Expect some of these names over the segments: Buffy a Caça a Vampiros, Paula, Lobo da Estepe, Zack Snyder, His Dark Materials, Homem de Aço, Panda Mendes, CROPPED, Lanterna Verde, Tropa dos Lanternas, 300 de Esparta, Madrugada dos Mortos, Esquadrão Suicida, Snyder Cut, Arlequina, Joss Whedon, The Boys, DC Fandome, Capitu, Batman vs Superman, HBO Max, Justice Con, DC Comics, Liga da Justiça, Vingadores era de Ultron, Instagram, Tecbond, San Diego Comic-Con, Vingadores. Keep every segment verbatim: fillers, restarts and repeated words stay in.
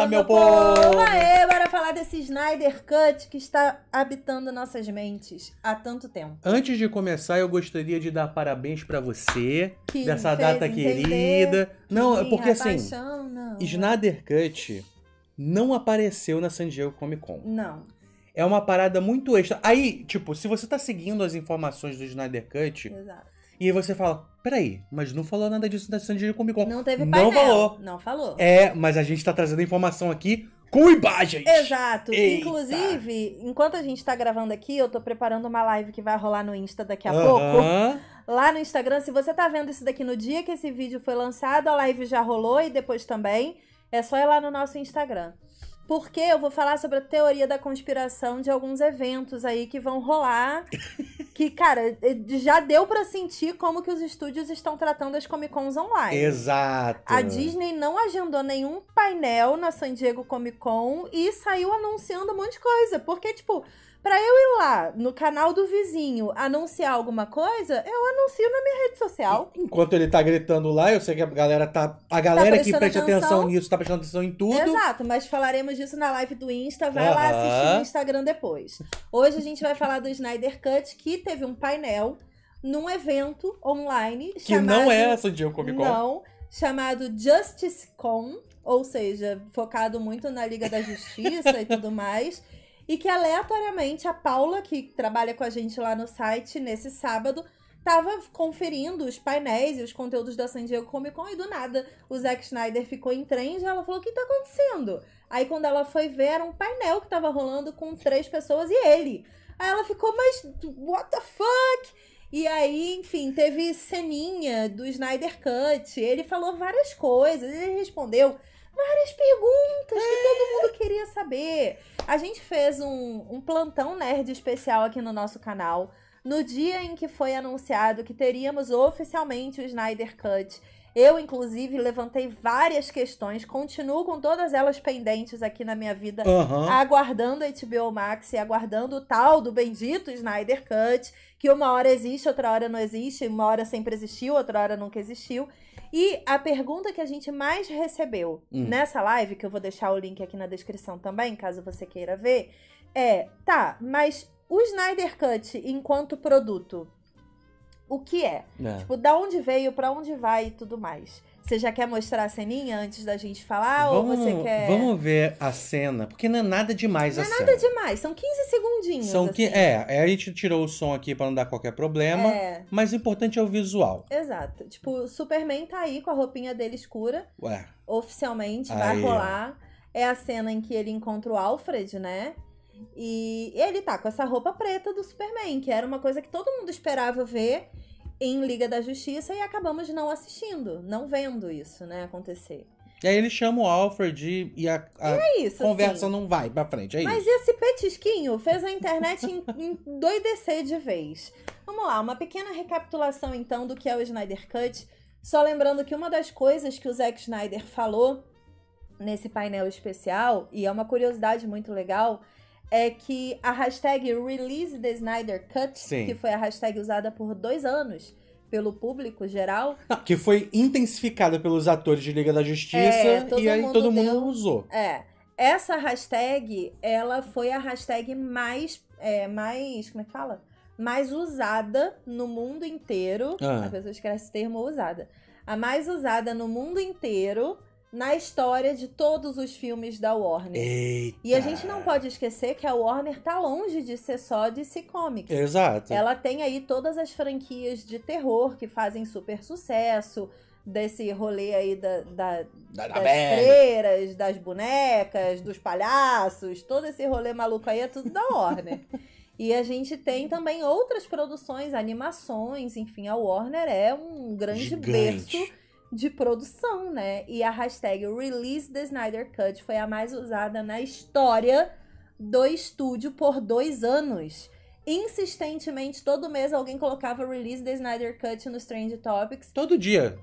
Fala, meu povo! Aê, bora falar desse Snyder Cut que está habitando nossas mentes há tanto tempo. Antes de começar, eu gostaria de dar parabéns para você, que dessa data entender, querida. Não, sim, porque assim, paixão, não. Snyder Cut não apareceu na San Diego Comic-Con. Não. É uma parada muito extra. Aí, tipo, se você tá seguindo as informações do Snyder Cut... Exato. E aí você fala, peraí, mas não falou nada disso da San Diego Comic-Con. Não teve painel. Não falou. Não falou. É, mas a gente tá trazendo informação aqui com imagens. Exato. Eita. Inclusive, enquanto a gente tá gravando aqui, eu tô preparando uma live que vai rolar no Insta daqui a uh-huh. pouco. Lá no Instagram, se você tá vendo isso daqui no dia que esse vídeo foi lançado, a live já rolou e depois também. É só ir lá no nosso Instagram. Porque eu vou falar sobre a teoria da conspiração de alguns eventos aí que vão rolar. Que, cara, já deu pra sentir como que os estúdios estão tratando as Comic-Cons online. Exato. A Disney não agendou nenhum painel na San Diego Comic-Con e saiu anunciando um monte de coisa. Porque, tipo, pra eu ir lá no canal do vizinho anunciar alguma coisa, eu anuncio na minha rede social. Enquanto ele tá gritando lá, eu sei que a galera tá... A galera tá que presta atenção. atenção nisso tá prestando atenção em tudo. Exato, mas falaremos isso na live do Insta, vai uhum. lá assistir no Instagram depois. Hoje a gente vai falar do Snyder Cut, que teve um painel num evento online que chamado... Que não é essa de Comic Con. Não, chamado Justice Con, ou seja, focado muito na Liga da Justiça e tudo mais. E que aleatoriamente a Paula, que trabalha com a gente lá no site, nesse sábado, tava conferindo os painéis e os conteúdos da San Diego Comic Con e do nada o Zack Snyder ficou em transe e ela falou, o que tá acontecendo? Aí quando ela foi ver, era um painel que tava rolando com três pessoas e ele. Aí ela ficou, mas what the fuck? E aí, enfim, teve ceninha do Snyder Cut, ele falou várias coisas, ele respondeu várias perguntas que todo mundo queria saber. A gente fez um, um plantão nerd especial aqui no nosso canal. No dia em que foi anunciado que teríamos oficialmente o Snyder Cut, eu, inclusive, levantei várias questões, continuo com todas elas pendentes aqui na minha vida, uhum. aguardando a H B O Max e aguardando o tal do bendito Snyder Cut, que uma hora existe, outra hora não existe, uma hora sempre existiu, outra hora nunca existiu. E a pergunta que a gente mais recebeu hum. nessa live, que eu vou deixar o link aqui na descrição também, caso você queira ver, é, tá, mas o Snyder Cut enquanto produto, o que é? é? Tipo, da onde veio, pra onde vai e tudo mais. Você já quer mostrar a ceninha antes da gente falar? Vamos, ou você quer... Vamos ver a cena, porque não é nada demais não a cena. Não é nada cena. demais, são quinze segundinhos. São assim. que, é, a gente tirou o som aqui pra não dar qualquer problema, é. mas o importante é o visual. Exato, tipo, Superman tá aí com a roupinha dele escura, Ué. oficialmente, aí. vai rolar. É a cena em que ele encontra o Alfred, né? E ele tá com essa roupa preta do Superman, que era uma coisa que todo mundo esperava ver em Liga da Justiça e acabamos não assistindo, não vendo isso, né, acontecer. E aí ele chama o Alfred e a, a e é isso, conversa assim. não vai pra frente, é Mas isso. Mas esse petisquinho fez a internet endoidecer de vez. Vamos lá, uma pequena recapitulação então do que é o Snyder Cut. Só lembrando que uma das coisas que o Zack Snyder falou nesse painel especial, e é uma curiosidade muito legal... É que a hashtag Release the Snyder Cut, Sim. que foi a hashtag usada por dois anos pelo público geral... Não, que foi intensificada pelos atores de Liga da Justiça é, e aí mundo todo mundo deu... usou. É, essa hashtag, ela foi a hashtag mais... É, mais como é que fala? Mais usada no mundo inteiro. Ah. A pessoa esquece esse termo usada. A mais usada no mundo inteiro... na história de todos os filmes da Warner. Eita. E a gente não pode esquecer que a Warner tá longe de ser só D C Comics. Exato. Ela tem aí todas as franquias de terror que fazem super sucesso, desse rolê aí da, da, da, das da freiras, das bonecas, dos palhaços, todo esse rolê maluco aí é tudo da Warner. E a gente tem também outras produções, animações, enfim, a Warner é um grande Gigante. berço de produção, né? E a hashtag Release the Snyder Cut foi a mais usada na história do estúdio por dois anos. Insistentemente, todo mês alguém colocava Release the Snyder Cut nos Trend Topics. Todo dia.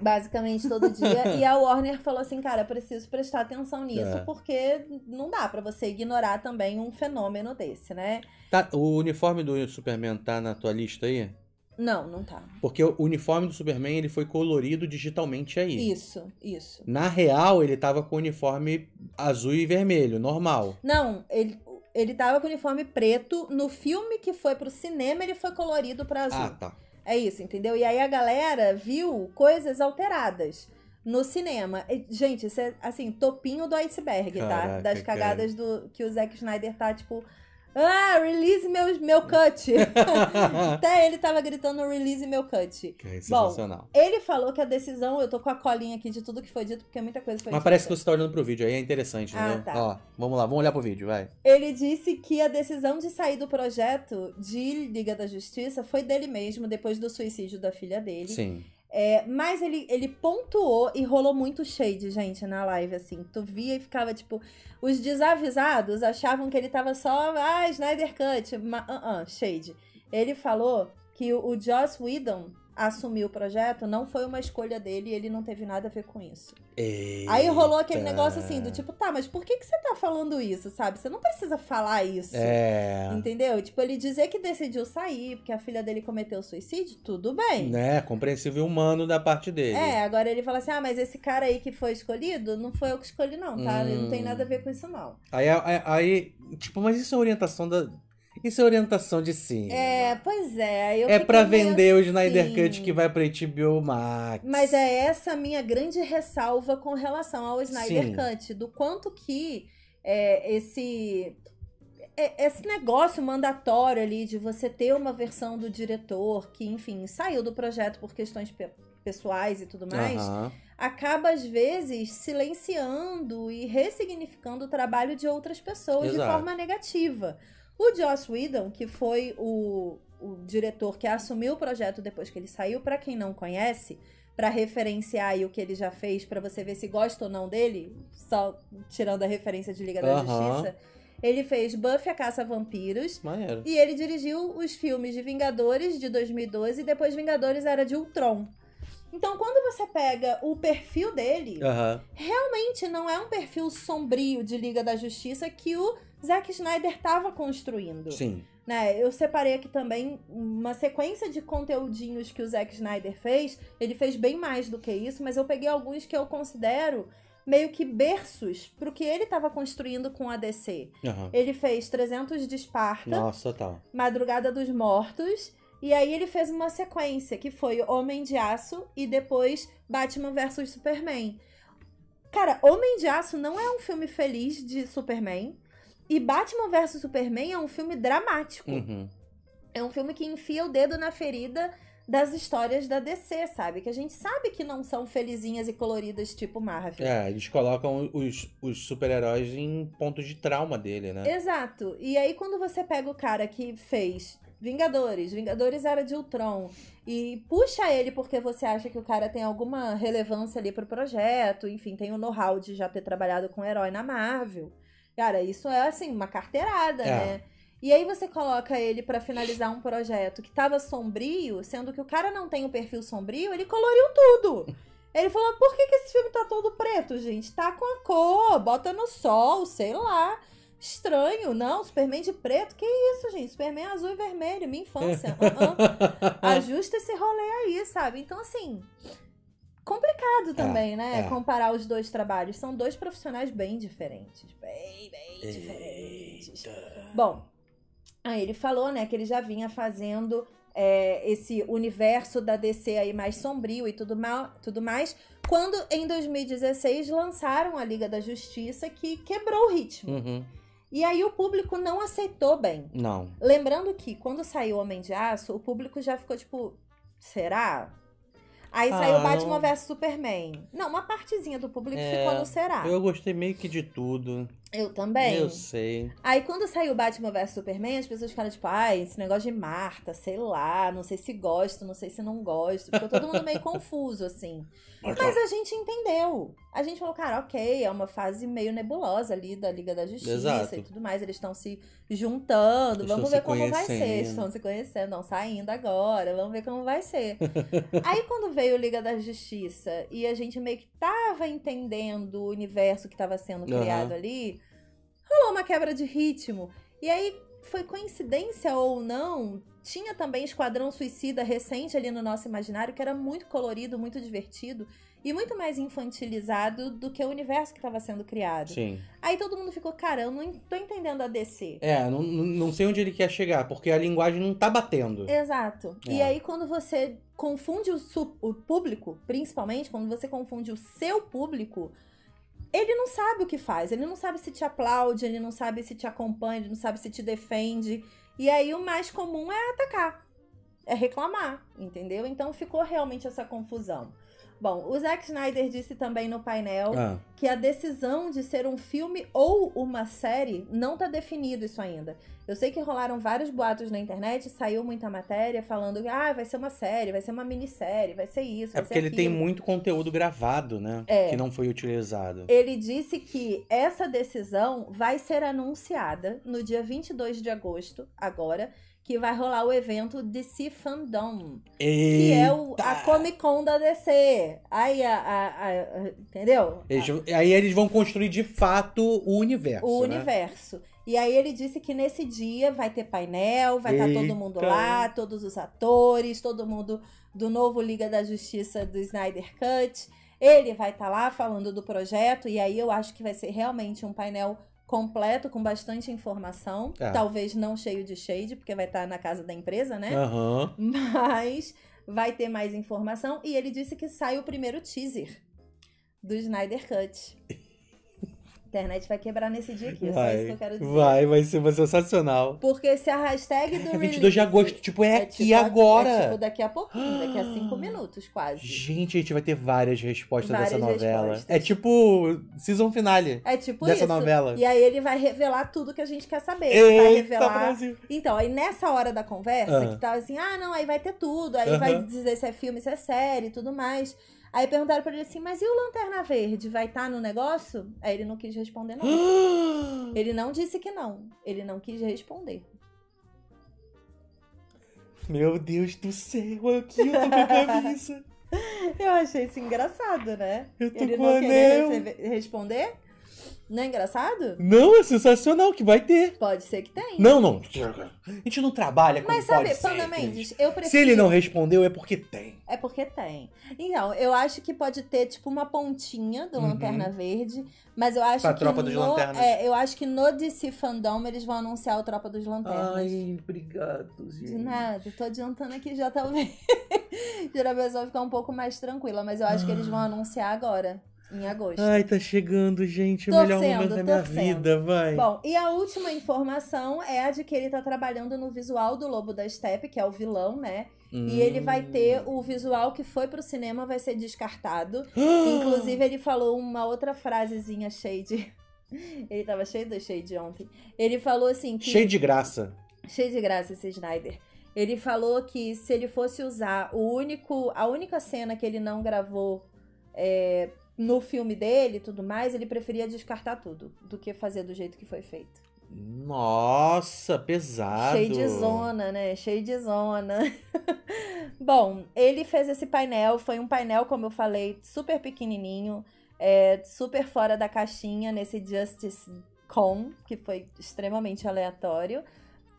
Basicamente todo dia. E a Warner falou assim, cara, preciso prestar atenção nisso, é. porque não dá pra você ignorar também um fenômeno desse, né? Tá, o uniforme do Superman tá na tua lista aí? Não, não tá. Porque o uniforme do Superman, ele foi colorido digitalmente aí. Isso, isso. Na real, ele tava com o uniforme azul e vermelho, normal. Não, ele, ele tava com o uniforme preto. No filme que foi pro cinema, ele foi colorido pra azul. Ah, tá. É isso, entendeu? E aí a galera viu coisas alteradas no cinema. E, gente, isso é, assim, topinho do iceberg, caraca, tá? Das cagadas do, que o Zack Snyder tá, tipo... Ah, release meu, meu cut. Até ele tava gritando release meu cut. Que é sensacional. Bom, ele falou que a decisão... Eu tô com a colinha aqui de tudo que foi dito, porque muita coisa foi dita. Mas parece que você tá olhando pro vídeo, aí é interessante, ah, né? Tá. Ó, vamos lá, vamos olhar pro vídeo, vai. Ele disse que a decisão de sair do projeto de Liga da Justiça foi dele mesmo, depois do suicídio da filha dele. Sim. É, mas ele, ele pontuou e rolou muito shade, gente, na live, assim. Tu via e ficava, tipo... Os desavisados achavam que ele tava só... Ah, Snyder Cut, mas, uh-uh, shade. Ele falou que o, o Joss Whedon assumiu o projeto, não foi uma escolha dele e ele não teve nada a ver com isso. Eita. Aí rolou aquele negócio assim, do tipo, tá, mas por que que você tá falando isso, sabe? Você não precisa falar isso, é. Entendeu? Tipo, ele dizer que decidiu sair porque a filha dele cometeu suicídio, tudo bem. Né, compreensível, humano da parte dele. É, agora ele fala assim, ah, mas esse cara aí que foi escolhido, não foi eu que escolhi não, tá? Hum. Ele não tem nada a ver com isso não. Aí, aí, aí tipo, mas isso é orientação da... Isso é orientação de cinema. É, pois é. Eu é pra vender assim, o Snyder Cut que vai pra H B O Max. Mas é essa minha grande ressalva com relação ao Snyder sim. Cut. Do quanto que é, esse, é, esse negócio mandatório ali de você ter uma versão do diretor que, enfim, saiu do projeto por questões pe- pessoais e tudo mais... Uhum. Acaba, às vezes, silenciando e ressignificando o trabalho de outras pessoas exato. De forma negativa. O Joss Whedon, que foi o, o diretor que assumiu o projeto depois que ele saiu, pra quem não conhece, pra referenciar aí o que ele já fez, pra você ver se gosta ou não dele, só tirando a referência de Liga da uhum. Justiça, ele fez Buffy a Caça a Vampiros, maneiro. E ele dirigiu os filmes de Vingadores de dois mil e doze e depois Vingadores Era de Ultron. Então, quando você pega o perfil dele, uhum. realmente não é um perfil sombrio de Liga da Justiça que o Zack Snyder estava construindo. Sim. Né? Eu separei aqui também uma sequência de conteúdinhos que o Zack Snyder fez. Ele fez bem mais do que isso, mas eu peguei alguns que eu considero meio que berços pro que ele estava construindo com a D C. Uhum. Ele fez trezentos de Esparta, nossa, tá. Madrugada dos Mortos... E aí ele fez uma sequência, que foi Homem de Aço e depois Batman vs Superman. Cara, Homem de Aço não é um filme feliz de Superman. E Batman vs Superman é um filme dramático. Uhum. É um filme que enfia o dedo na ferida das histórias da D C, sabe? Que a gente sabe que não são felizinhas e coloridas tipo Marvel. É, eles colocam os, os super-heróis em pontos de trauma dele, né? Exato. E aí quando você pega o cara que fez... Vingadores, Vingadores Era de Ultron, e puxa ele porque você acha que o cara tem alguma relevância ali pro projeto, enfim, tem o know-how de já ter trabalhado com um herói na Marvel. Cara, isso é, assim, uma carteirada, é. Né? E aí você coloca ele pra finalizar um projeto que tava sombrio, sendo que o cara não tem um perfil sombrio, ele coloriu tudo. Ele falou, por que que esse filme tá todo preto, gente? Tá com a cor, bota no sol, sei lá. Estranho, não, Superman de preto, que isso, gente, Superman azul e vermelho, minha infância, uh-uh. Ajusta esse rolê aí, sabe? Então, assim, complicado também, é, né, é. Comparar os dois trabalhos, são dois profissionais bem diferentes, bem, bem Eita. Diferentes. Bom, aí ele falou, né, que ele já vinha fazendo é, esse universo da D C aí mais sombrio e tudo, mal, tudo mais, quando em dois mil e dezesseis lançaram a Liga da Justiça, que quebrou o ritmo. Uhum. E aí o público não aceitou bem. Não. Lembrando que quando saiu Homem de Aço, o público já ficou tipo, será? Aí ah, saiu Batman vs Superman. Não, uma partezinha do público é, ficou no será. Eu gostei meio que de tudo. Eu também. Eu sei. Aí quando saiu Batman vs Superman, as pessoas ficaram tipo, ai, esse negócio de Marta, sei lá, não sei se gosto, não sei se não gosto. Ficou todo mundo meio confuso, assim. Marta. Mas a gente entendeu. A gente falou, cara, ok, é uma fase meio nebulosa ali da Liga da Justiça exato. E tudo mais. Eles estão se juntando, eles vamos ver como vai ser. Eles estão se conhecendo, não saindo agora, vamos ver como vai ser. Aí quando veio Liga da Justiça e a gente meio que tava entendendo o universo que tava sendo criado uhum. ali, rolou uma quebra de ritmo. E aí, foi coincidência ou não, Tinha também Esquadrão Suicida recente ali no nosso imaginário, que era muito colorido, muito divertido e muito mais infantilizado do que o universo que estava sendo criado. Sim. Aí todo mundo ficou, cara, eu não tô entendendo a D C. É, não, não sei onde ele quer chegar, porque a linguagem não tá batendo. Exato. É. E aí quando você confunde o, su- o público, principalmente, quando você confunde o seu público, ele não sabe o que faz, ele não sabe se te aplaude, ele não sabe se te acompanha, ele não sabe se te defende. E aí o mais comum é atacar, é reclamar, entendeu? Então ficou realmente essa confusão. Bom, o Zack Snyder disse também no painel ah. que a decisão de ser um filme ou uma série não tá definido isso ainda. Eu sei que rolaram vários boatos na internet, saiu muita matéria falando que ah, vai ser uma série, vai ser uma minissérie, vai ser isso, vai ser aquilo. É porque ele tem muito conteúdo gravado, né? É. Que não foi utilizado. Ele disse que essa decisão vai ser anunciada no dia vinte e dois de agosto, agora, que vai rolar o evento D C Fandome, que é o, a Comic-Con da D C. Aí, a, a, a, entendeu? Eles, aí eles vão construir, de fato, o universo, O né? universo. E aí ele disse que nesse dia vai ter painel, vai estar tá todo mundo lá, todos os atores, todo mundo do novo Liga da Justiça do Snyder Cut. Ele vai estar tá lá falando do projeto, e aí eu acho que vai ser realmente um painel completo, com bastante informação, ah. talvez não cheio de shade, porque vai estar na casa da empresa, né? Uhum. Mas vai ter mais informação, e ele disse que sai o primeiro teaser do Snyder Cut. A internet vai quebrar nesse dia aqui, vai, é só isso que eu quero dizer. Vai, vai ser sensacional. Porque se a hashtag do é, vinte e dois de agosto, tipo, é, é aqui tipo, agora. É tipo daqui a pouquinho, daqui a cinco minutos, quase. Gente, a gente vai ter várias respostas várias dessa novela. Respostas. É tipo season finale é tipo dessa isso. novela. E aí ele vai revelar tudo que a gente quer saber. Ele vai revelar. Brasil. Então, aí nessa hora da conversa, uh-huh. que tá assim, ah, não, aí vai ter tudo, aí uh-huh. vai dizer se é filme, se é série e tudo mais. Aí perguntaram pra ele assim, mas e o Lanterna Verde, vai estar tá no negócio? Aí ele não quis responder não. Ele não disse que não. Ele não quis responder. Meu Deus do céu, eu que eu tô com a cabeça. Eu achei isso engraçado, né? Eu tô ele com não querer receber, responder? Não é engraçado? Não, é sensacional que vai ter. Pode ser que tenha. Não, não. A gente não trabalha com pode ser. Mas sabe, Panda Mendes, eu prefiro... Se ele não respondeu, é porque tem. É porque tem. Então, eu acho que pode ter, tipo, uma pontinha do uhum. Lanterna Verde, mas eu acho pra que... Tropa dos no... Lanternas. É, eu acho que no D C Fandom eles vão anunciar o Tropa dos Lanternas. Ai, obrigado, gente. De nada. Tô adiantando aqui já, talvez. Geralmente vai ficar um pouco mais tranquila, mas eu acho ah. que eles vão anunciar agora. Em agosto. Ai, tá chegando, gente. O melhor momento da minha vida, vai. Bom, e a última informação é a de que ele tá trabalhando no visual do Lobo da Estepe, que é o vilão, né? Hum. E ele vai ter o visual que foi pro cinema, vai ser descartado. Inclusive, ele falou uma outra frasezinha cheia de... Ele tava cheio do shade ontem. Ele falou assim que... Cheio de graça. Cheio de graça esse Snyder. Ele falou que se ele fosse usar o único... A única cena que ele não gravou é... no filme dele e tudo mais, ele preferia descartar tudo do que fazer do jeito que foi feito. Nossa, pesado. Cheio de zona, né? Cheio de zona. Bom, ele fez esse painel, foi um painel, como eu falei, super pequenininho, é, super fora da caixinha nesse Justice Con, que foi extremamente aleatório.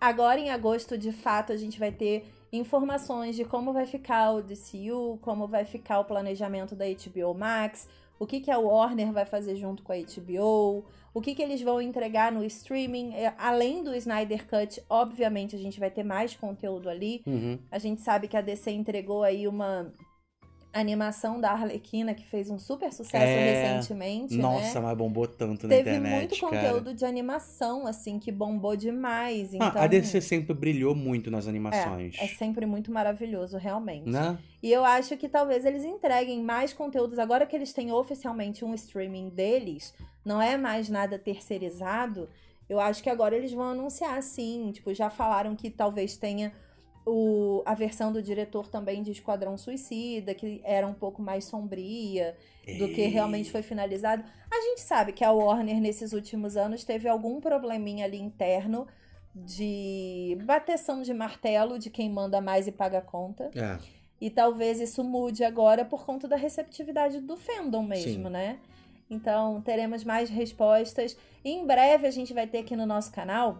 Agora, em agosto, de fato, a gente vai ter informações de como vai ficar o D C U, como vai ficar o planejamento da H B O Max, o que, que a Warner vai fazer junto com a H B O, o que, que eles vão entregar no streaming. Além do Snyder Cut, obviamente, a gente vai ter mais conteúdo ali. Uhum. A gente sabe que a D C entregou aí uma animação da Arlequina, que fez um super sucesso é... recentemente, Nossa, né? mas bombou tanto na Teve internet, Teve muito conteúdo cara. de animação, assim, que bombou demais. Então... Ah, a D C sempre brilhou muito nas animações. É, é sempre muito maravilhoso, realmente. Né? E eu acho que talvez eles entreguem mais conteúdos. Agora que eles têm oficialmente um streaming deles, não é mais nada terceirizado, eu acho que agora eles vão anunciar, sim. Tipo, já falaram que talvez tenha... O, a versão do diretor também de Esquadrão Suicida, que era um pouco mais sombria do que realmente foi finalizado. A gente sabe que a Warner, nesses últimos anos, teve algum probleminha ali interno de bateção de martelo de quem manda mais e paga a conta. É. E talvez isso mude agora por conta da receptividade do fandom mesmo, Sim. né? Então, teremos mais respostas. E em breve, a gente vai ter aqui no nosso canal,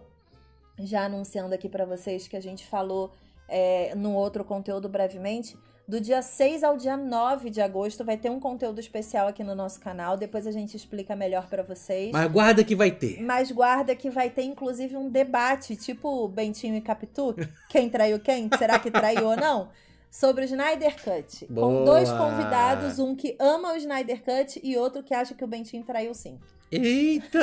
já anunciando aqui pra vocês que a gente falou é, num outro conteúdo brevemente. Do dia seis ao dia nove de agosto vai ter um conteúdo especial aqui no nosso canal. Depois a gente explica melhor pra vocês. Mas guarda que vai ter. Mas guarda que vai ter, inclusive, um debate, tipo Bentinho e Capitu. Quem traiu quem? Será que traiu ou não? Sobre o Snyder Cut. Boa. Com dois convidados, um que ama o Snyder Cut e outro que acha que o Bentinho traiu sim. Eita!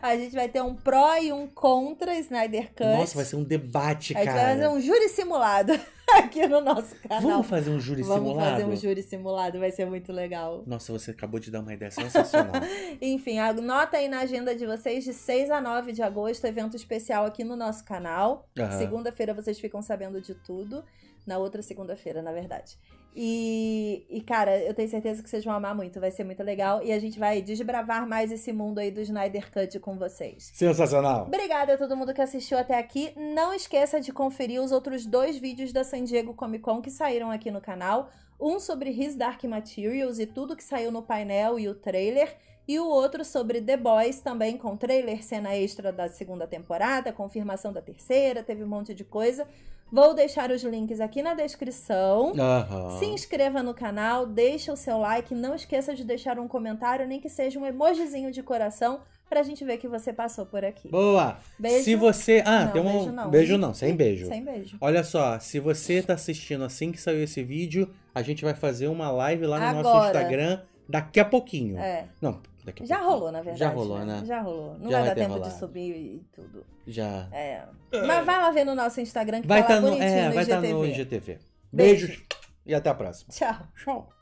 A gente vai ter um pró e um contra Snyder Cut. Nossa, vai ser um debate, cara. A gente vai fazer um júri simulado aqui no nosso canal. Vamos fazer um júri Vamos simulado? Vamos fazer um júri simulado, vai ser muito legal. Nossa, você acabou de dar uma ideia sensacional. Enfim, anota aí na agenda de vocês, de seis a nove de agosto, evento especial aqui no nosso canal. Uhum. Segunda-feira vocês ficam sabendo de tudo. Na outra segunda-feira, na verdade. E, e, cara, eu tenho certeza que vocês vão amar muito. Vai ser muito legal. E a gente vai desbravar mais esse mundo aí do Snyder Cut com vocês. Sensacional! Obrigada a todo mundo que assistiu até aqui. Não esqueça de conferir os outros dois vídeos da San Diego Comic-Con que saíram aqui no canal. Um sobre His Dark Materials e tudo que saiu no painel e o trailer. E o outro sobre The Boys, também com trailer, cena extra da segunda temporada, confirmação da terceira, teve um monte de coisa. Vou deixar os links aqui na descrição. Uhum. Se inscreva no canal, deixa o seu like, não esqueça de deixar um comentário, nem que seja um emojizinho de coração, pra gente ver que você passou por aqui. Boa! Beijo. Se você... Ah, não, tem um... Beijo não. Beijo não, sem beijo. Sem beijo. Olha só, se você tá assistindo assim que saiu esse vídeo, a gente vai fazer uma live lá no Agora. nosso Instagram daqui a pouquinho. É. Não. Daqui já pouco. rolou, na verdade. Já rolou, né? né? Já rolou. Não já vai dar tempo rolar. de subir e tudo. Já. É. Mas vai lá ver no nosso Instagram que vai tá lá no, bonitinho é, no vai I G T V. Tá no I G T V. Beijos. Beijo. E até a próxima. Tchau. Tchau.